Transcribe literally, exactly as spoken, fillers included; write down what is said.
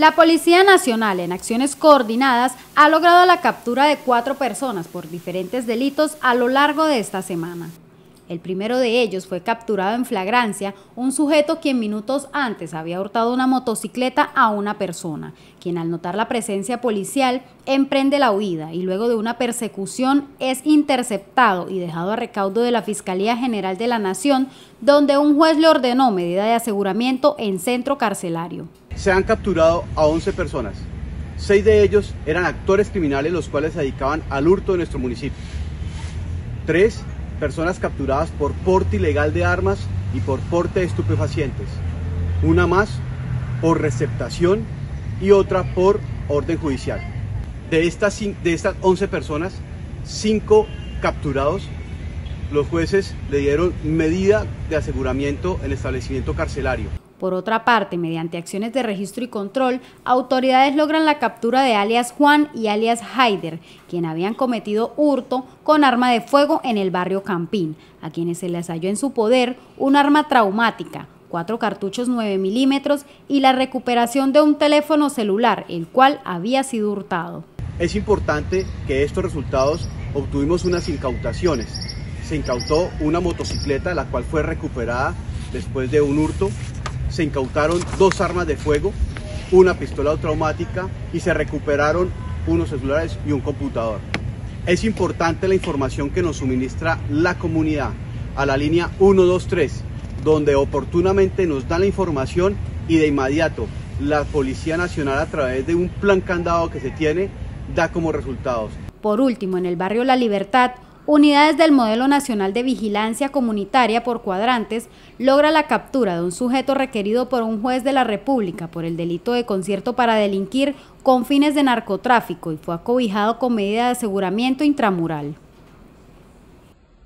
La Policía Nacional, en acciones coordinadas, ha logrado la captura de cuatro personas por diferentes delitos a lo largo de esta semana. El primero de ellos fue capturado en flagrancia, un sujeto quien minutos antes había hurtado una motocicleta a una persona, quien al notar la presencia policial emprende la huida y luego de una persecución es interceptado y dejado a recaudo de la Fiscalía General de la Nación, donde un juez le ordenó medida de aseguramiento en centro carcelario. Se han capturado a once personas, seis de ellos eran actores criminales los cuales se dedicaban al hurto de nuestro municipio, tres personas capturadas por porte ilegal de armas y por porte de estupefacientes, una más por receptación y otra por orden judicial. De estas, de estas once personas, cinco capturados, los jueces le dieron medida de aseguramiento en establecimiento carcelario. Por otra parte, mediante acciones de registro y control, autoridades logran la captura de alias Juan y alias Haider, quien habían cometido hurto con arma de fuego en el barrio Campín, a quienes se les halló en su poder un arma traumática, cuatro cartuchos nueve milímetros y la recuperación de un teléfono celular, el cual había sido hurtado. Es importante que estos resultados obtuvimos unas incautaciones. Se incautó una motocicleta, la cual fue recuperada después de un hurto. Se incautaron dos armas de fuego, una pistola traumática y se recuperaron unos celulares y un computador. Es importante la información que nos suministra la comunidad a la línea uno dos tres, donde oportunamente nos dan la información y de inmediato la Policía Nacional a través de un plan candado que se tiene da como resultados. Por último, en el barrio La Libertad, unidades del Modelo Nacional de Vigilancia Comunitaria por Cuadrantes logra la captura de un sujeto requerido por un juez de la República por el delito de concierto para delinquir con fines de narcotráfico y fue acobijado con medida de aseguramiento intramural.